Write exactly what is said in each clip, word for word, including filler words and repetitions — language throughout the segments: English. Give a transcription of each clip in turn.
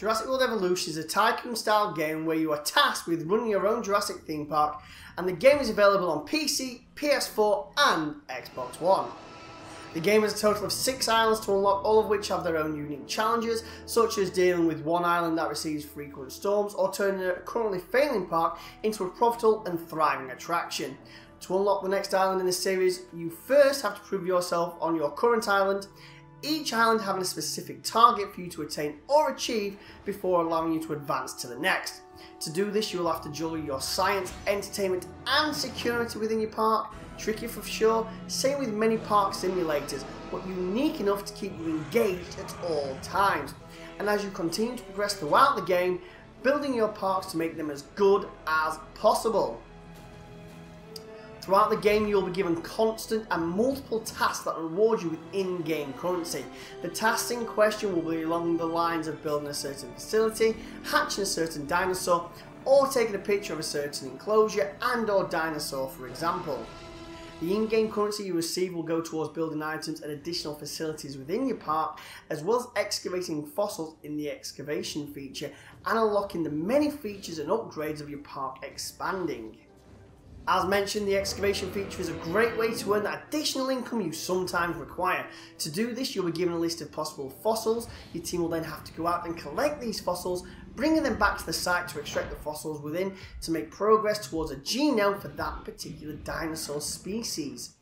Jurassic World Evolution is a tycoon-style game where you are tasked with running your own Jurassic theme park, and the game is available on P C, P S four and Xbox One. The game has a total of six islands to unlock, all of which have their own unique challenges, such as dealing with one island that receives frequent storms or turning a currently failing park into a profitable and thriving attraction. To unlock the next island in this series, you first have to prove yourself on your current island, each island having a specific target for you to attain or achieve before allowing you to advance to the next. To do this, you will have to juggle your science, entertainment and security within your park. Tricky for sure, same with many park simulators, but unique enough to keep you engaged at all times. And as you continue to progress throughout the game, building your parks to make them as good as possible. Throughout the game, you'll be given constant and multiple tasks that reward you with in-game currency. The tasks in question will be along the lines of building a certain facility, hatching a certain dinosaur, or taking a picture of a certain enclosure and or dinosaur, for example. The in-game currency you receive will go towards building items and additional facilities within your park, as well as excavating fossils in the excavation feature and unlocking the many features and upgrades of your park expanding. As mentioned, the excavation feature is a great way to earn that additional income you sometimes require. To do this, you'll be given a list of possible fossils. Your team will then have to go out and collect these fossils, bringing them back to the site to extract the fossils within to make progress towards a genome for that particular dinosaur species.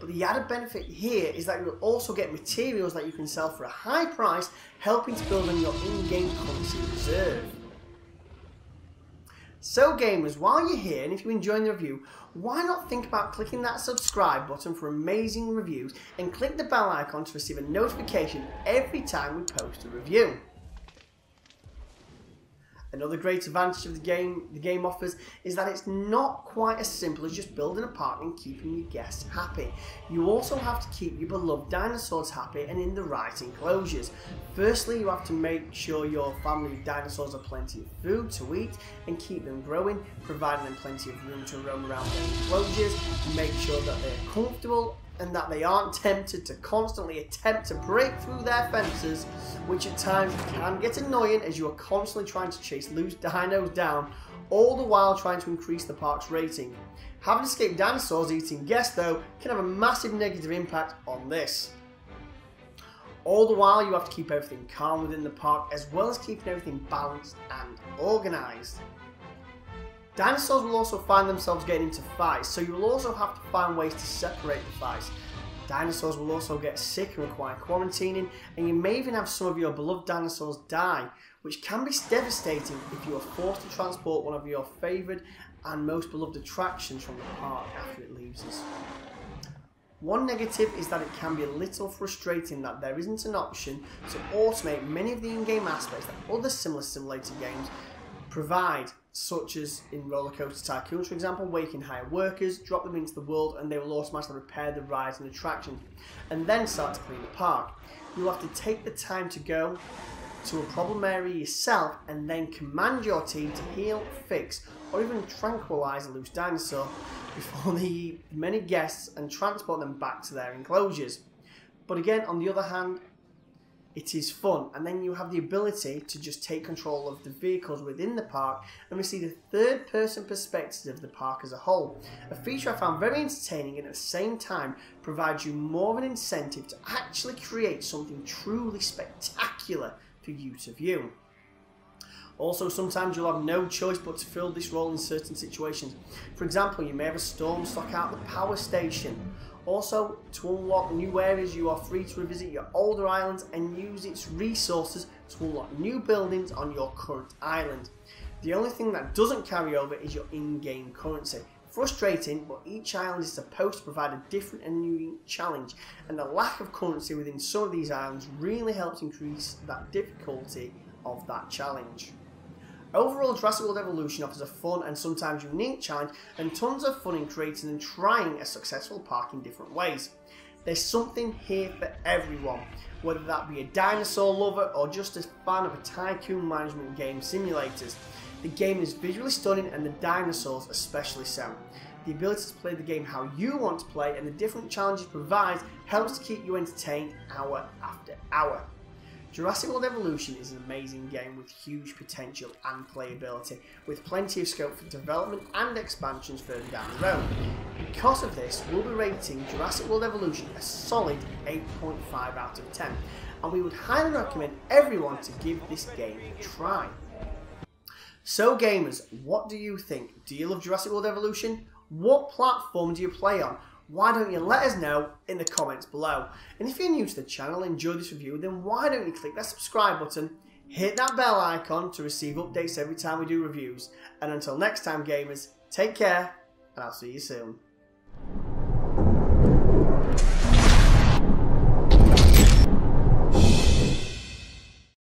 But the added benefit here is that you'll also get materials that you can sell for a high price, helping to build on your in-game currency reserve. So gamers, while you're here and if you're enjoying the review, why not think about clicking that subscribe button for amazing reviews and click the bell icon to receive a notification every time we post a review. Another great advantage of the game the game offers is that it's not quite as simple as just building a park and keeping your guests happy. You also have to keep your beloved dinosaurs happy and in the right enclosures. Firstly, you have to make sure your family of dinosaurs have plenty of food to eat and keep them growing, providing them plenty of room to roam around their enclosures. Make sure that they're comfortable and that they aren't tempted to constantly attempt to break through their fences, which at times can get annoying as you are constantly trying to chase loose dinos down, all the while trying to increase the park's rating. Having escaped dinosaurs eating guests though can have a massive negative impact on this. All the while you have to keep everything calm within the park as well as keeping everything balanced and organised. Dinosaurs will also find themselves getting into fights, so you will also have to find ways to separate the fights. Dinosaurs will also get sick and require quarantining, and you may even have some of your beloved dinosaurs die, which can be devastating if you are forced to transport one of your favoured and most beloved attractions from the park after it leaves us. One negative is that it can be a little frustrating that there isn't an option to automate many of the in-game aspects that other similar simulator games provide, such as in Roller Coaster Tycoon, for example, where you can hire workers, drop them into the world and they will automatically repair the rides and attractions and then start to clean the park. You'll have to take the time to go to a problem area yourself and then command your team to heal, fix or even tranquilise a loose dinosaur before they eat many guests and transport them back to their enclosures. But again, on the other hand, it is fun, and then you have the ability to just take control of the vehicles within the park and receive a third person perspective of the park as a whole. A feature I found very entertaining and at the same time provides you more of an incentive to actually create something truly spectacular for you to view. Also, sometimes you'll have no choice but to fill this role in certain situations. For example, you may have a storm stock out the power station. Also, to unlock new areas, you are free to revisit your older islands and use its resources to unlock new buildings on your current island. The only thing that doesn't carry over is your in-game currency. Frustrating, but each island is supposed to provide a different and unique challenge, and the lack of currency within some of these islands really helps increase that difficulty of that challenge. Overall, Jurassic World Evolution offers a fun and sometimes unique challenge and tons of fun in creating and trying a successful park in different ways. There's something here for everyone, whether that be a dinosaur lover or just a fan of a tycoon management game simulators. The game is visually stunning and the dinosaurs especially so. The ability to play the game how you want to play and the different challenges it provides helps to keep you entertained hour after hour. Jurassic World Evolution is an amazing game with huge potential and playability, with plenty of scope for development and expansions further down the road. Because of this, we'll be rating Jurassic World Evolution a solid eight point five out of ten, and we would highly recommend everyone to give this game a try. So gamers, what do you think? Do you love Jurassic World Evolution? What platform do you play on? Why don't you let us know in the comments below? And if you're new to the channel and enjoyed this review, then why don't you click that subscribe button, hit that bell icon to receive updates every time we do reviews. And until next time gamers, take care, and I'll see you soon.